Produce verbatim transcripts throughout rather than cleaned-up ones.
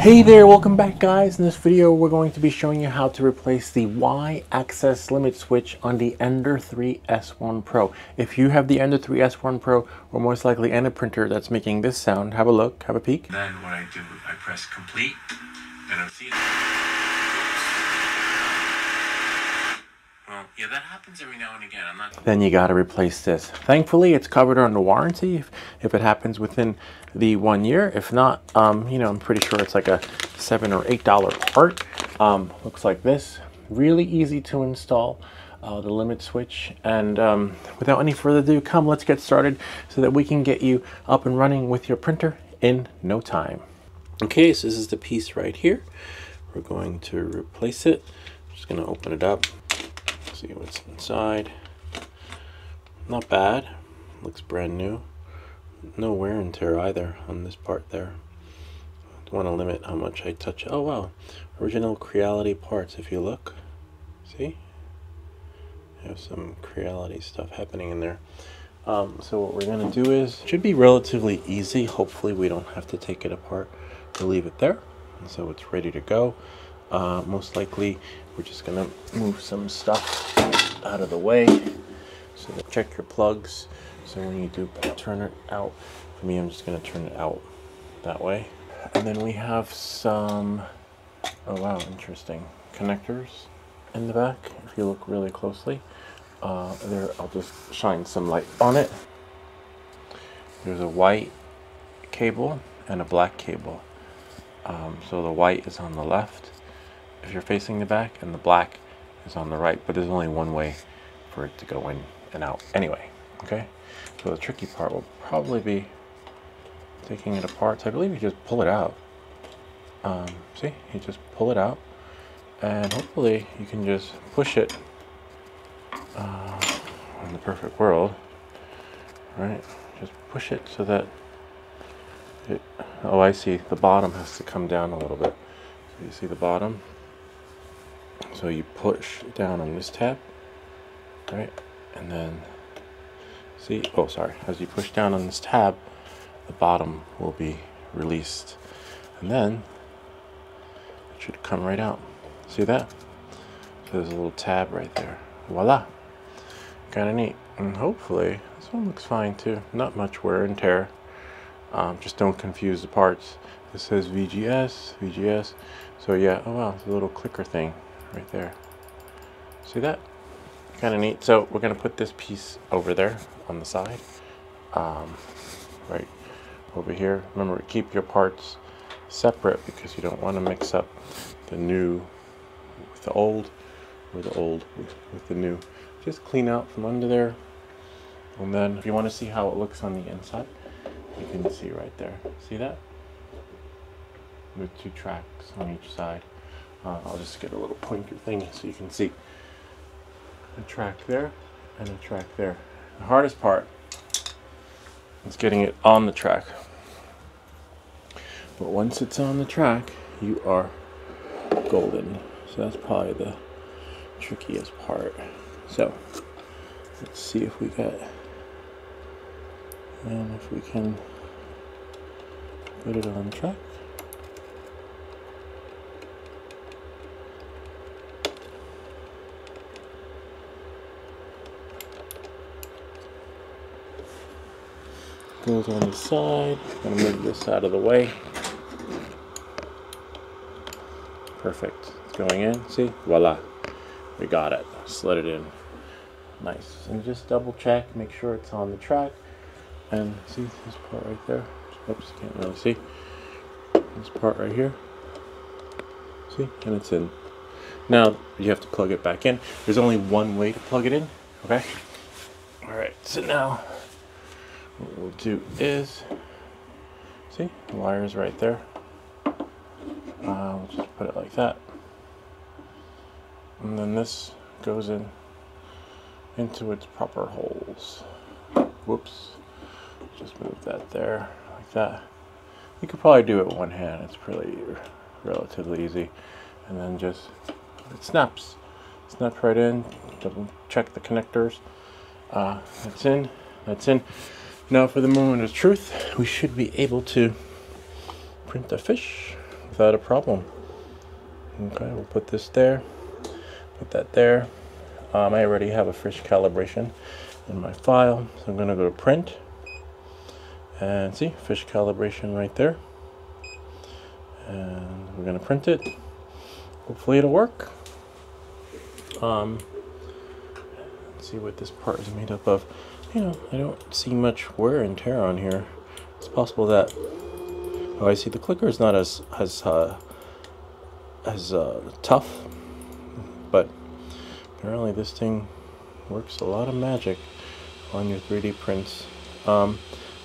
Hey there, welcome back guys. In this video we're going to be showing you how to replace the Y access limit switch on the Ender three S one Pro. If you have the Ender three S one Pro or most likely any printer that's making this sound, have a look, have a peek. Then what I do, I press complete and I'm seeing. Well, yeah, that happens every now and again. I'm not... Then you got to replace this. Thankfully, it's covered under warranty if, if it happens within the one year. If not, um, you know, I'm pretty sure it's like a seven or eight dollar part. Um, looks like this. Really easy to install uh, the limit switch. And um, without any further ado, come, let's get started so that we can get you up and running with your printer in no time. Okay, so this is the piece right here. We're going to replace it. I'm just going to open it up. See what's inside. Not bad. Looks brand new. No wear and tear either on this part there. Don't want to limit how much I touch. Oh wow. Original Creality parts if you look. See? Have some Creality stuff happening in there. Um, so what we're going to do is, should be relatively easy. Hopefully we don't have to take it apart to leave it there. And so it's ready to go. Uh, most likely we're just gonna move some stuff out of the way. So check your plugs. So when you do turn it out, for me I'm just gonna turn it out that way. And then we have some, oh wow, interesting connectors in the back. If you look really closely, uh, there, I'll just shine some light on it. There's a white cable and a black cable. Um, so the white is on the left if you're facing the back, and the black is on the right, but there's only one way for it to go in and out anyway. Okay, so the tricky part will probably be taking it apart. So I believe you just pull it out. Um, see, you just pull it out, and hopefully you can just push it uh, in the perfect world, right? Just push it so that it, oh, I see, the bottom has to come down a little bit. So you see the bottom? So you push down on this tab, right? And then, see, oh, sorry. As you push down on this tab, the bottom will be released. And then it should come right out. See that? So there's a little tab right there. Voila. Kind of neat. And hopefully, this one looks fine too. Not much wear and tear. Um, just don't confuse the parts. It says V G S, V G S. So yeah, oh wow, it's a little clicker thing right there. See that? Kind of neat. So we're gonna put this piece over there on the side, um, right over here. Remember, keep your parts separate because you don't want to mix up the new with the old, or the old with, with the new. Just clean out from under there, and then if you want to see how it looks on the inside, you can see right there. See that? With two tracks on each side. Uh, I'll just get a little pointer thing so you can see a track there and a track there. The hardest part is getting it on the track. But once it's on the track, you are golden. So that's probably the trickiest part. So let's see if we got, and if we can put it on track. Goes on the side. I'm gonna move this out of the way. Perfect. It's going in. See? Voila. We got it. Slid it in. Nice. And just double check, make sure it's on the track. And see this part right there? Oops, can't really see. This part right here. See? And it's in. Now you have to plug it back in. There's only one way to plug it in. Okay? Alright, so now what we'll do is, see, the wire's right there. Uh, we'll just put it like that. And then this goes in into its proper holes. Whoops. Just move that there like that. You could probably do it with one hand. It's pretty relatively easy. And then just it snaps, snaps right in. Double check the connectors. Uh, that's in. That's in. Now for the moment of truth, we should be able to print a fish. without a problem. Okay, we'll put this there, put that there. Um, I already have a fresh calibration in my file, so I'm going to go to print and see fish calibration right there, and we're going to print it. Hopefully it'll work. Um, let's see what this part is made up of. You know, I don't see much wear and tear on here. It's possible that, oh, I see the clicker is not as as uh, as uh, tough, but apparently this thing works a lot of magic on your three D prints. Um,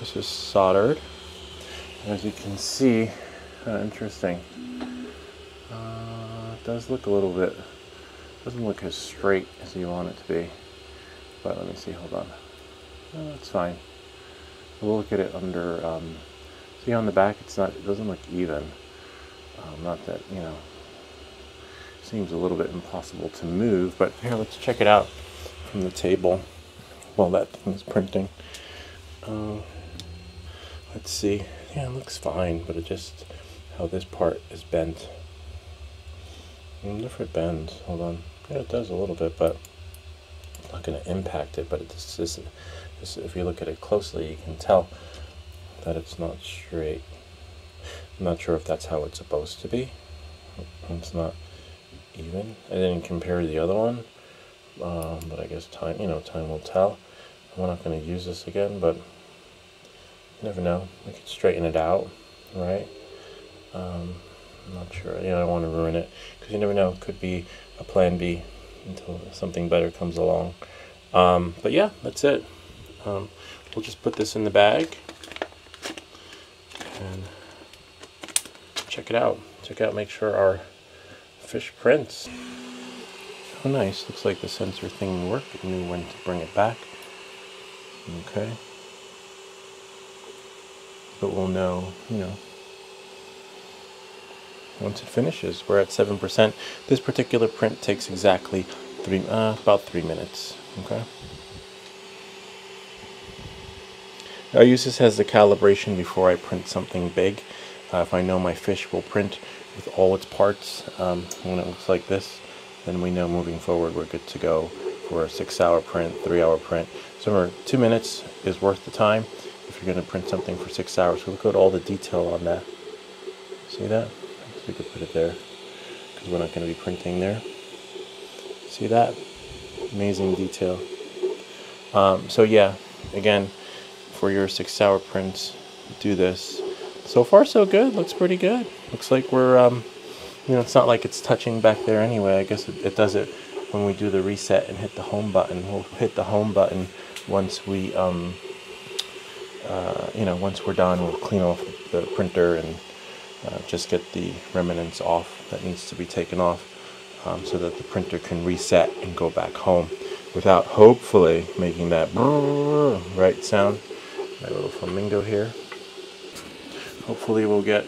this is soldered, as you can see. Uh, interesting. Uh, it does look a little bit, doesn't look as straight as you want it to be, but let me see, hold on. No, that's fine. We'll look at it under, um, see on the back, it's not, it doesn't look even. Um, not that, you know, seems a little bit impossible to move, but here, let's check it out from the table while that thing is printing. Uh, let's see. Yeah, it looks fine, but it just, how this part is bent. I wonder if it bends. Hold on. Yeah, it does a little bit, but it's not going to impact it, but it just isn't. If you look at it closely, you can tell that it's not straight. I'm not sure if that's how it's supposed to be. It's not even. I didn't compare the other one, um, but I guess time, you know, time will tell. We're not going to use this again, but you never know. We could straighten it out, right? Um, I'm not sure. You know, I don't want to ruin it because you never know. It could be a plan B until something better comes along. Um, but yeah, that's it. Um, we'll just put this in the bag and check it out. Check out, make sure our fish prints. Oh, nice. Looks like the sensor thing worked. It knew when to bring it back. Okay. But we'll know, you know, once it finishes. We're at seven percent. This particular print takes exactly three, uh, about three minutes. Okay. I use this as the calibration before I print something big. Uh, if I know my fish will print with all its parts, um, when it looks like this, then we know moving forward we're good to go for a six hour print, three hour print. So two minutes is worth the time if you're going to print something for six hours. So look at all the detail on that. See that? I guess we could put it there because we're not going to be printing there. See that? Amazing detail. Um, so yeah, again, for your six hour prints, do this. So far so good, looks pretty good. Looks like we're, um, you know, it's not like it's touching back there anyway. I guess it, it does it when we do the reset and hit the home button. We'll hit the home button once we, um, uh, you know, once we're done, we'll clean off the printer and uh, just get the remnants off that needs to be taken off, um, so that the printer can reset and go back home without hopefully making that right sound. My little flamingo here. Hopefully we'll get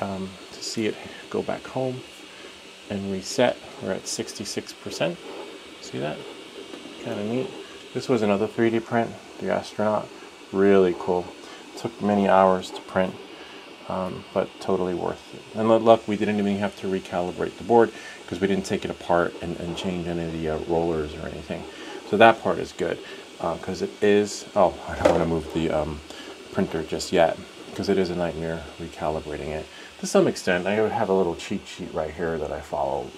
um, to see it go back home and reset. We're at sixty-six percent. See that? Kind of neat. This was another three D print, the astronaut. Really cool. Took many hours to print, um, but totally worth it. And with luck, we didn't even have to recalibrate the board because we didn't take it apart and, and change any of the uh, rollers or anything. So that part is good. Because uh, it is, oh, I don't want to move the um, printer just yet, because it is a nightmare recalibrating it. To some extent, I have a little cheat sheet right here that I follow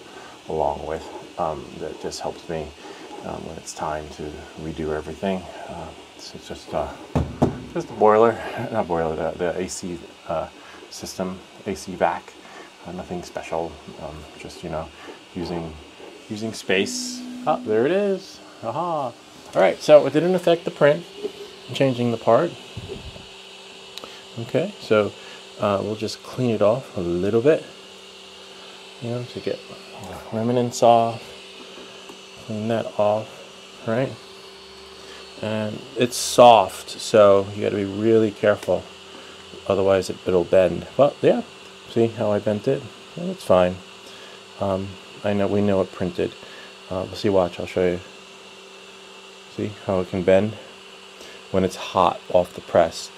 along with, um, that just helps me um, when it's time to redo everything. Uh, so it's just, uh, just the boiler, not boiler, the, the A C uh, system, A C vac, uh, nothing special, um, just, you know, using, using space. Ah, there it is, aha. Alright, so it didn't affect the print, I'm changing the part. Okay, so uh, we'll just clean it off a little bit, you know, to get remnants off, clean that off, right? And it's soft, so you gotta be really careful, otherwise it, it'll bend. Well, yeah, see how I bent it? Well, it's fine. Um, I know, we know it printed. Uh, let's see, watch, I'll show you. See how it can bend when it's hot off the press.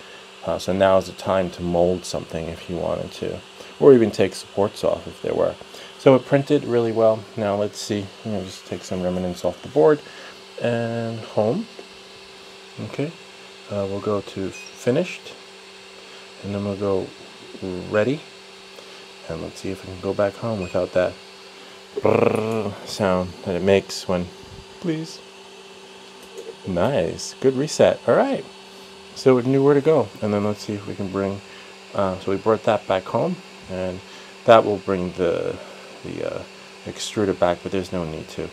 Uh, so now is the time to mold something if you wanted to. or even take supports off if there were. So it printed really well. Now let's see, you know, just take some remnants off the board and home. Okay, uh, we'll go to finished, and then we'll go ready, and let's see if we can go back home without that sound that it makes when, please. Nice, good reset. All right, so it knew where to go, and then let's see if we can bring. Uh, so we brought that back home, and that will bring the the uh, extruder back, but there's no need to.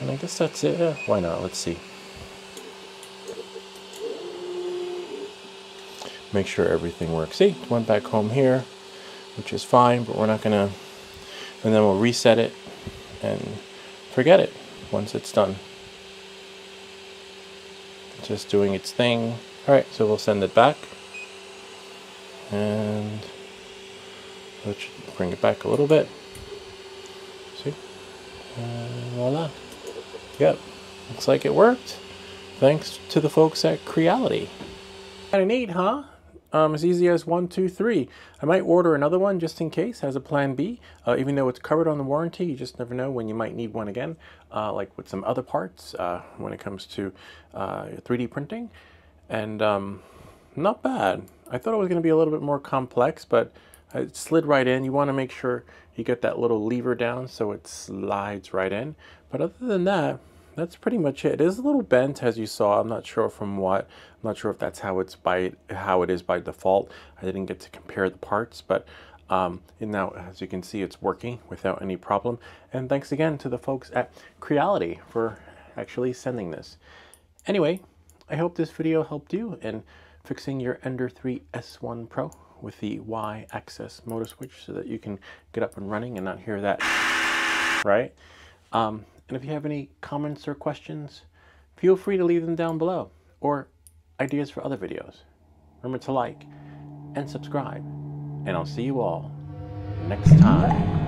And I guess that's it. Uh, why not? Let's see. Make sure everything works. See, it went back home here, which is fine, but we're not gonna. And then we'll reset it and forget it once it's done. Just doing its thing. Alright, so we'll send it back. And let's bring it back a little bit. See? And voila. Yep. Looks like it worked. Thanks to the folks at Creality. Kinda neat, huh? Um, as easy as one, two, three. I might order another one just in case as a plan B. Uh, even though it's covered on the warranty, you just never know when you might need one again, uh, like with some other parts uh, when it comes to uh, three D printing. And um, not bad. I thought it was going to be a little bit more complex, but it slid right in. You want to make sure you get that little lever down so it slides right in. But other than that, that's pretty much it. It is a little bent, as you saw. I'm not sure from what. I'm not sure if that's how it's by how it is by default. I didn't get to compare the parts, but um, and now as you can see, it's working without any problem. And thanks again to the folks at Creality for actually sending this. Anyway, I hope this video helped you in fixing your Ender three S one Pro with the Y axis motor switch so that you can get up and running and not hear that, right? Um, And if you have any comments or questions, feel free to leave them down below, or ideas for other videos. Remember to like and subscribe, and I'll see you all next time.